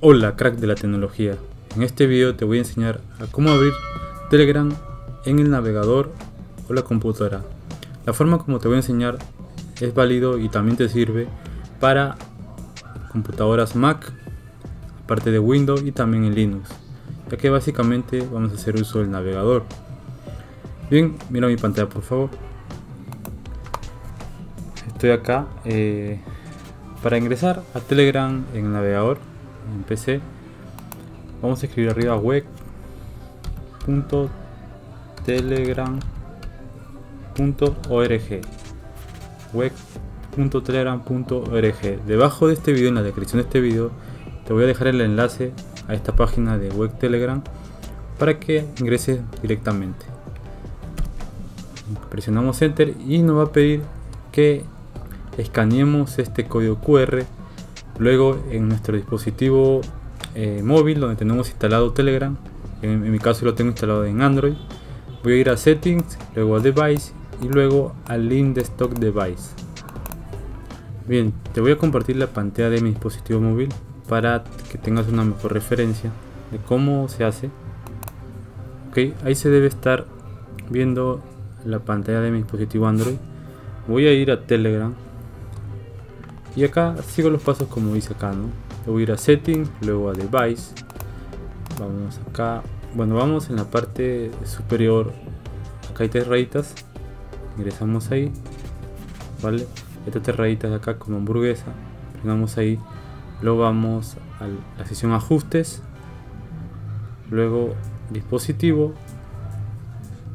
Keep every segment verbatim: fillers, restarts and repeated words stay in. Hola crack de la tecnología, en este video te voy a enseñar a cómo abrir Telegram en el navegador o la computadora. La forma como te voy a enseñar es válido y también te sirve para computadoras Mac, aparte de Windows y también en Linux, ya que básicamente vamos a hacer uso del navegador. Bien, mira mi pantalla por favor. Estoy acá. Eh, para ingresar a Telegram en el navegador, en P C, vamos a escribir arriba web punto telegram punto org, web punto telegram punto org. Debajo de este video, en la descripción de este video, te voy a dejar el enlace a esta página de web Telegram para que ingreses directamente. Presionamos enter y nos va a pedir que escaneemos este código Q R. Luego, en nuestro dispositivo eh, móvil donde tenemos instalado Telegram, en, en mi caso lo tengo instalado en Android, voy a ir a Settings, luego a Device y luego a Link Desktop Device. Bien, te voy a compartir la pantalla de mi dispositivo móvil para que tengas una mejor referencia de cómo se hace. Ok, ahí se debe estar viendo la pantalla de mi dispositivo Android. Voy a ir a Telegram y acá sigo los pasos como dice acá, ¿no? Voy a ir a Settings, luego a Device. Vamos acá, bueno, vamos en la parte superior, acá hay tres rayitas, ingresamos ahí, ¿vale? Estas tres rayitas de acá como hamburguesa, presionamos ahí, luego vamos a la sección Ajustes, luego Dispositivo,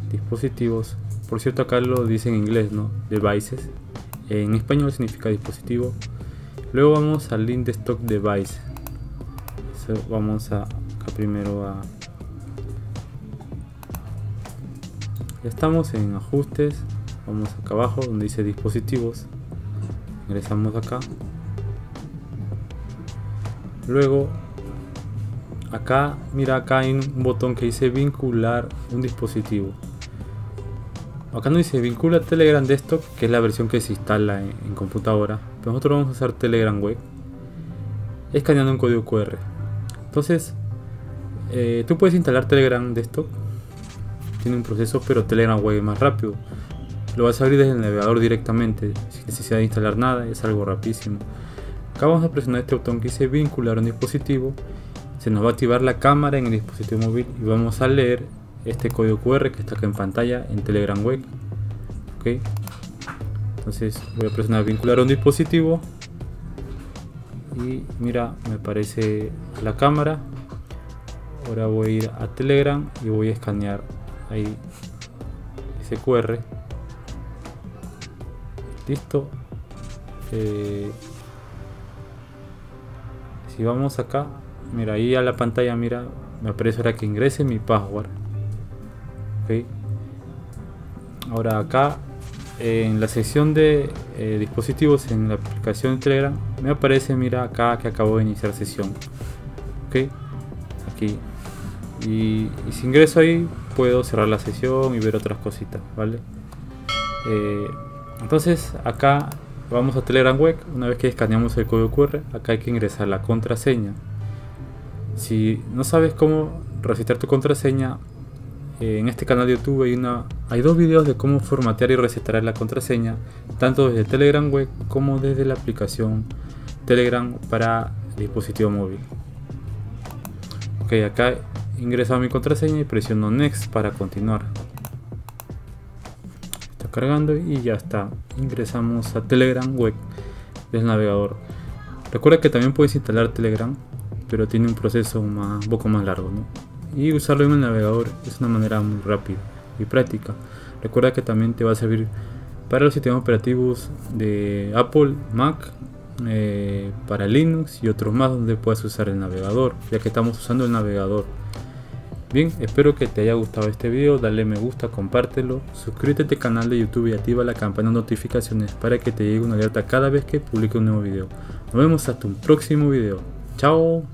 Dispositivos, por cierto acá lo dice en inglés, ¿no? Devices. En español significa dispositivo. Luego vamos al link desktop device. So, vamos a, acá primero a. Ya estamos en ajustes. Vamos acá abajo donde dice dispositivos. Ingresamos acá. Luego acá, mira, acá hay un botón que dice vincular un dispositivo. Acá nos dice vincula Telegram Desktop, que es la versión que se instala en, en computadora. Pero nosotros vamos a usar Telegram Web, escaneando un código Q R. Entonces, eh, tú puedes instalar Telegram Desktop, tiene un proceso, pero Telegram Web es más rápido. Lo vas a abrir desde el navegador directamente, sin necesidad de instalar nada, es algo rapidísimo. Acá vamos a presionar este botón que dice vincular un dispositivo. Se nos va a activar la cámara en el dispositivo móvil y vamos a leer este código Q R que está acá en pantalla en Telegram Web. Ok, entonces voy a presionar vincular a un dispositivo y mira, me aparece la cámara. Ahora voy a ir a Telegram y voy a escanear ahí ese Q R. Listo. eh, si vamos acá, mira, ahí a la pantalla, mira, me aparece ahora que ingrese mi password. Okay. Ahora acá eh, en la sección de eh, dispositivos en la aplicación de Telegram me aparece, mira acá que acabo de iniciar sesión. Ok, aquí y, y si ingreso ahí puedo cerrar la sesión y ver otras cositas, vale. Eh, entonces acá vamos a Telegram Web. Una vez que escaneamos el código Q R, acá hay que ingresar la contraseña. Si no sabes cómo resetear tu contraseña, en este canal de YouTube hay, una, hay dos videos de cómo formatear y resetear la contraseña, tanto desde Telegram Web como desde la aplicación Telegram para dispositivo móvil. Ok, acá ingreso a mi contraseña y presiono Next para continuar. Está cargando y ya está. Ingresamos a Telegram Web del navegador. Recuerda que también puedes instalar Telegram, pero tiene un proceso más, un poco más largo, ¿no? Y usarlo en el navegador es una manera muy rápida y práctica. Recuerda que también te va a servir para los sistemas operativos de Apple, Mac, eh, para Linux y otros más donde puedas usar el navegador, ya que estamos usando el navegador. Bien, espero que te haya gustado este video. Dale me gusta, compártelo, suscríbete al canal de YouTube y activa la campana de notificaciones para que te llegue una alerta cada vez que publique un nuevo video. Nos vemos hasta un próximo video. Chao.